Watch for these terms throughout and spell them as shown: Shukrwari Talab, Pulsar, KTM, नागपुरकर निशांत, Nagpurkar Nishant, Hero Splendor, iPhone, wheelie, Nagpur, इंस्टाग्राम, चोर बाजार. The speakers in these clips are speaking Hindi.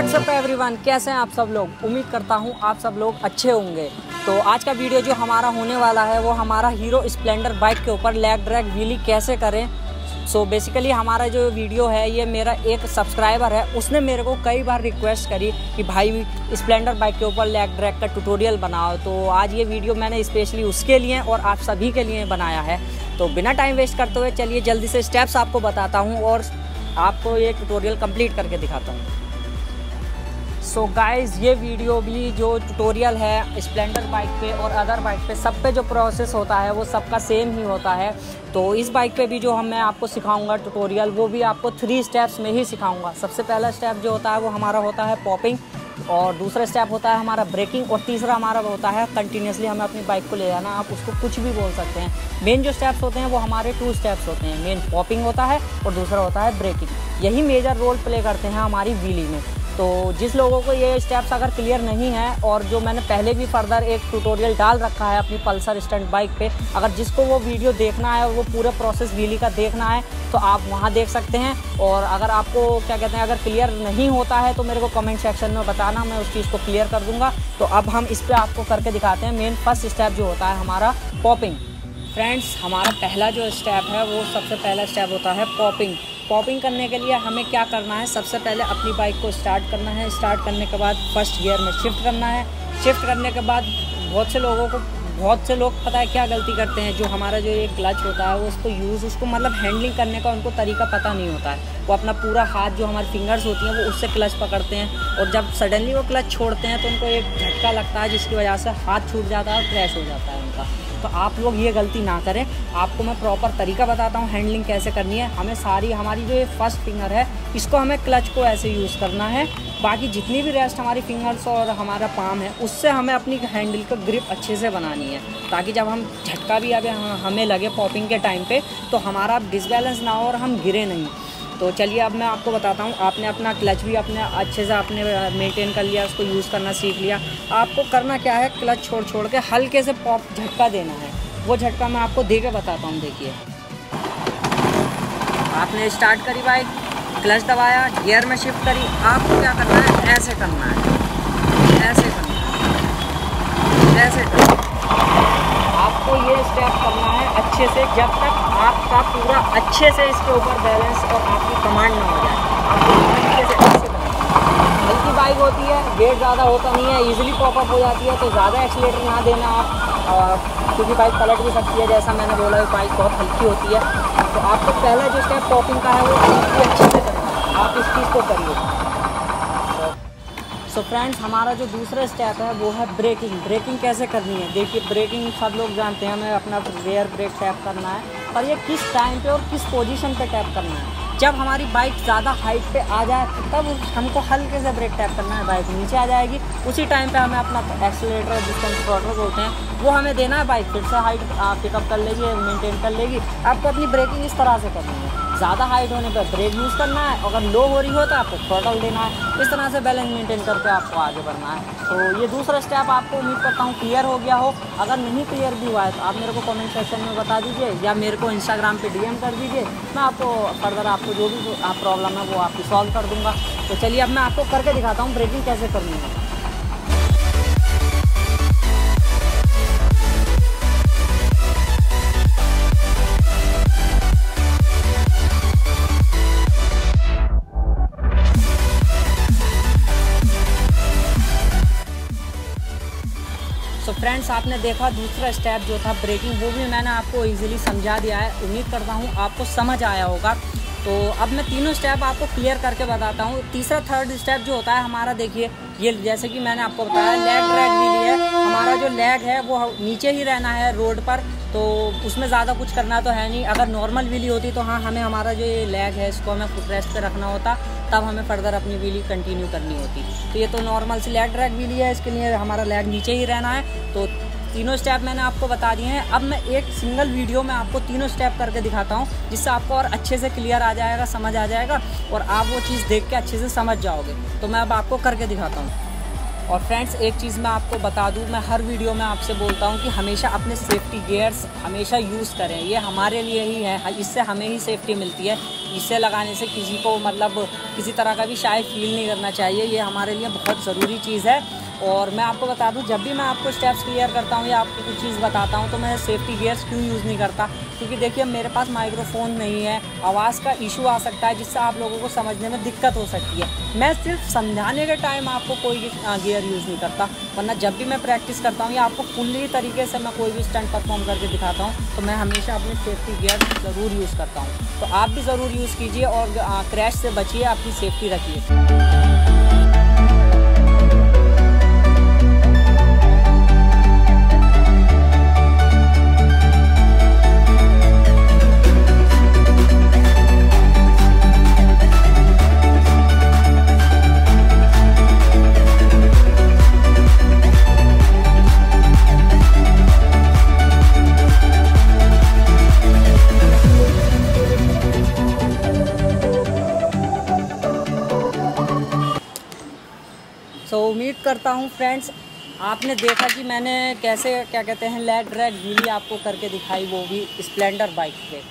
व्हाट्सअप एवरीवन, कैसे हैं आप सब लोग। उम्मीद करता हूं आप सब लोग अच्छे होंगे। तो आज का वीडियो जो हमारा होने वाला है वो हमारा हीरो स्प्लेंडर बाइक के ऊपर लेग ड्रैग व्हीली कैसे करें। सो बेसिकली हमारा जो वीडियो है ये मेरा एक सब्सक्राइबर है, उसने मेरे को कई बार रिक्वेस्ट करी कि भाई स्प्लेंडर बाइक के ऊपर लेग ड्रैग का ट्यूटोरियल बनाओ। तो आज ये वीडियो मैंने स्पेशली उसके लिए और आप सभी के लिए बनाया है। तो बिना टाइम वेस्ट करते हुए चलिए जल्दी से स्टेप्स आपको बताता हूँ और आपको ये ट्यूटोरियल कंप्लीट करके दिखाता हूँ। सो गाइज़, ये वीडियो भी जो ट्यूटोरियल है स्प्लेंडर बाइक पे और अदर बाइक पे सब पे जो प्रोसेस होता है वो सबका सेम ही होता है। तो इस बाइक पे भी जो मैं आपको सिखाऊंगा ट्यूटोरियल, वो भी आपको 3 स्टेप्स में ही सिखाऊंगा। सबसे पहला स्टेप जो होता है वो हमारा होता है पॉपिंग, और दूसरा स्टेप होता है हमारा ब्रेकिंग, और तीसरा हमारा होता है कंटिन्यूसली हमें अपनी बाइक को ले जाना। आप उसको कुछ भी बोल सकते हैं। मेन जो स्टेप्स होते हैं वो हमारे 2 स्टेप्स होते हैं। मेन पॉपिंग होता है और दूसरा होता है ब्रेकिंग। यही मेजर रोल प्ले करते हैं हमारी व्हीली में। तो जिस लोगों को ये स्टेप्स अगर क्लियर नहीं है, और जो मैंने पहले भी फर्दर एक ट्यूटोरियल डाल रखा है अपनी पल्सर स्टंट बाइक पे, अगर जिसको वो वीडियो देखना है और वो पूरा प्रोसेस व्हीली का देखना है तो आप वहाँ देख सकते हैं। और अगर आपको क्या कहते हैं अगर क्लियर नहीं होता है तो मेरे को कमेंट सेक्शन में बताना, मैं उस चीज़ को क्लियर कर दूँगा। तो अब हम इस पर आपको करके दिखाते हैं। मेन फर्स्ट स्टेप जो होता है हमारा पॉपिंग। फ्रेंड्स, हमारा पहला जो स्टेप है वो सबसे पहला स्टेप होता है पॉपिंग। पॉपिंग करने के लिए हमें क्या करना है, सबसे पहले अपनी बाइक को स्टार्ट करना है। स्टार्ट करने के बाद फर्स्ट गियर में शिफ्ट करना है। शिफ्ट करने के बाद बहुत से लोग पता है क्या गलती करते हैं, जो हमारा जो ये क्लच होता है वो उसको मतलब हैंडलिंग करने का उनको तरीका पता नहीं होता है। वो अपना पूरा हाथ जो हमारे फिंगर्स होती हैं वो उससे क्लच पकड़ते हैं, और जब सडनली वो क्लच छोड़ते हैं तो उनको एक झटका लगता है, जिसकी वजह से हाथ छूट जाता है और क्रैश हो जाता है उनका। तो आप लोग ये गलती ना करें। आपको मैं प्रॉपर तरीका बताता हूँ हैंडलिंग कैसे करनी है। हमें सारी हमारी जो ये फर्स्ट फिंगर है इसको हमें क्लच को ऐसे यूज़ करना है। बाकी जितनी भी रेस्ट हमारी फिंगर्स और हमारा पाम है उससे हमें अपनी हैंडल का ग्रिप अच्छे से बनानी है, ताकि जब हम झटका भी अगर हमें लगे पॉपिंग के टाइम पे तो हमारा डिसबैलेंस ना हो और हम गिरे नहीं। तो चलिए अब मैं आपको बताता हूँ। आपने अपना क्लच भी अपने अच्छे से आपने मेंटेन कर लिया, उसको यूज़ करना सीख लिया। आपको करना क्या है, क्लच छोड़ छोड़ के हल्के से पॉप झटका देना है। वो झटका मैं आपको दे के बताता हूँ। देखिए, आपने स्टार्ट करी बाइक, क्लच दबाया, गियर में शिफ्ट करी। आपको क्या करना है, ऐसे करना है, ऐसे करना है, ऐसे करना है। आपको ये स्टेप करना है अच्छे से, जब तक आपका पूरा अच्छे से इसके ऊपर बैलेंस और आपकी कमांड ना हो जाए। आपको अच्छे से ऐसे करना है। हल्की बाइक होती है, वेट ज़्यादा होता नहीं है, ईजिली पॉपअप हो जाती है, तो ज़्यादा एक्सीटर ना देना आप, और क्योंकि बाइक पलट भी सकती है। जैसा मैंने बोला बाइक बहुत हल्की होती है। तो आपको पहला जो स्टेप पॉपिंग का है वो अच्छे से करना है। आप इस चीज़ को करिए। सो फ्रेंड्स, हमारा जो दूसरा स्टेप है वो है ब्रेकिंग। ब्रेकिंग कैसे करनी है, देखिए ब्रेकिंग सब लोग जानते हैं, हमें अपना रेयर ब्रेक टैप करना है, पर ये किस टाइम पे और किस पोजीशन पे टैप करना है। जब हमारी बाइक ज़्यादा हाइट पे आ जाए तब हमको हल्के से ब्रेक टैप करना है। बाइक नीचे आ जाएगी उसी टाइम पे हमें अपना एक्सीटर और डिस्टेंस कॉर्डर बोलते हैं वो हमें देना है। बाइक फिर से हाइट पिकअप कर लेगी, मेनटेन कर लेगी। आपको अपनी ब्रेकिंग इस तरह से करनी है। ज़्यादा हाइट होने पर ब्रेक यूज़ करना है, अगर लो हो रही हो तो आपको थ्रॉटल देना है। इस तरह से बैलेंस मेंटेन करके आपको आगे बढ़ना है। तो ये दूसरा स्टेप आपको उम्मीद करता हूँ क्लियर हो गया हो। अगर नहीं क्लियर भी हुआ है तो आप मेरे को कमेंट सेक्शन में बता दीजिए, या मेरे को इंस्टाग्राम पे डीएम कर दीजिए। मैं आपको फर्दर आपको जो भी प्रॉब्लम है वो आपकी सॉल्व कर दूँगा। तो चलिए अब मैं आपको करके दिखाता हूँ ब्रेकिंग कैसे करनी है। तो फ्रेंड्स, आपने देखा दूसरा स्टेप जो था ब्रेकिंग, वो भी मैंने आपको इजीली समझा दिया है। उम्मीद करता हूँ आपको समझ आया होगा। तो अब मैं तीनों स्टेप आपको क्लियर करके बताता हूँ। तीसरा थर्ड स्टेप जो होता है हमारा, देखिए ये जैसे कि मैंने आपको बताया लेग ड्रैग व्हीली है, हमारा जो लेग है वो नीचे ही रहना है रोड पर। तो उसमें ज़्यादा कुछ करना तो है नहीं। अगर नॉर्मल व्हीली होती तो हाँ, हमें हमारा जो ये लेग है इसको हमें फुट रेस्ट पर रखना होता, तब हमें फर्दर अपनी व्हीली कंटिन्यू करनी होती। तो ये तो नॉर्मल सी लेग ड्रैग व्हीली है, इसके लिए हमारा लेग नीचे ही रहना है। तो तीनों स्टेप मैंने आपको बता दिए हैं। अब मैं एक सिंगल वीडियो में आपको तीनों स्टेप करके दिखाता हूँ, जिससे आपको और अच्छे से क्लियर आ जाएगा, समझ आ जाएगा, और आप वो चीज़ देख के अच्छे से समझ जाओगे। तो मैं अब आपको करके दिखाता हूँ। और फ्रेंड्स एक चीज़ मैं आपको बता दूं, मैं हर वीडियो में आपसे बोलता हूं कि हमेशा अपने सेफ्टी गियर्स हमेशा यूज़ करें, ये हमारे लिए ही है, इससे हमें ही सेफ्टी मिलती है। इसे लगाने से किसी को मतलब किसी तरह का भी शायद फील नहीं करना चाहिए, ये हमारे लिए बहुत ज़रूरी चीज़ है। और मैं आपको बता दूं, जब भी मैं आपको स्टेप्स क्लियर करता हूं या आपको कुछ चीज़ बताता हूं तो मैं सेफ्टी गियर्स क्यों यूज़ नहीं करता, क्योंकि देखिए मेरे पास माइक्रोफोन नहीं है, आवाज़ का इशू आ सकता है जिससे आप लोगों को समझने में दिक्कत हो सकती है। मैं सिर्फ समझाने के टाइम आपको कोई गियर यूज़ नहीं करता, वरना जब भी मैं प्रैक्टिस करता हूँ या आपको फुल्ली तरीके से मैं कोई भी स्टंट परफॉर्म करके दिखाता हूँ तो मैं हमेशा अपने सेफ्टी गियर्स ज़रूर यूज़ करता हूँ। तो आप भी ज़रूर यूज़ कीजिए और क्रैश से बचिए, अपनी सेफ्टी रखिए। उम्मीद करता हूं फ्रेंड्स आपने देखा कि मैंने कैसे क्या कहते हैं लेग ड्रैग व्हीली आपको करके दिखाई, वो भी स्प्लेंडर बाइक पे।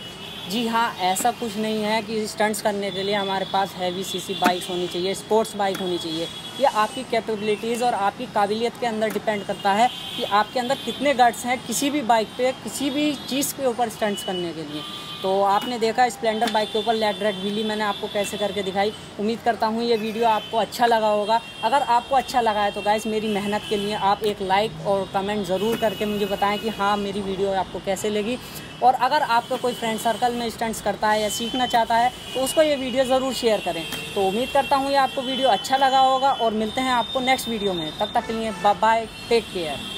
जी हाँ, ऐसा कुछ नहीं है कि स्टंट्स करने के लिए हमारे पास हैवी सीसी बाइक्स होनी चाहिए, स्पोर्ट्स बाइक होनी चाहिए। ये आपकी कैपेबिलिटीज़ और आपकी काबिलियत के अंदर डिपेंड करता है कि आपके अंदर कितने गट्स हैं किसी भी बाइक पे, किसी भी चीज़ के ऊपर स्टंट्स करने के लिए। तो आपने देखा स्प्लेंडर बाइक के ऊपर लेग ड्रैग व्हीली मैंने आपको कैसे करके दिखाई। उम्मीद करता हूँ ये वीडियो आपको अच्छा लगा होगा। अगर आपको अच्छा लगा है तो गाइस मेरी मेहनत के लिए आप एक लाइक और कमेंट ज़रूर करके मुझे बताएं कि हाँ मेरी वीडियो आपको कैसे लगी। और अगर आपका कोई फ्रेंड सर्कल में स्टंट्स करता है या सीखना चाहता है तो उसको ये वीडियो ज़रूर शेयर करें। तो उम्मीद करता हूँ ये आपको वीडियो अच्छा लगा होगा और मिलते हैं आपको नेक्स्ट वीडियो में। तब तक के लिए बाय बाय, टेक केयर।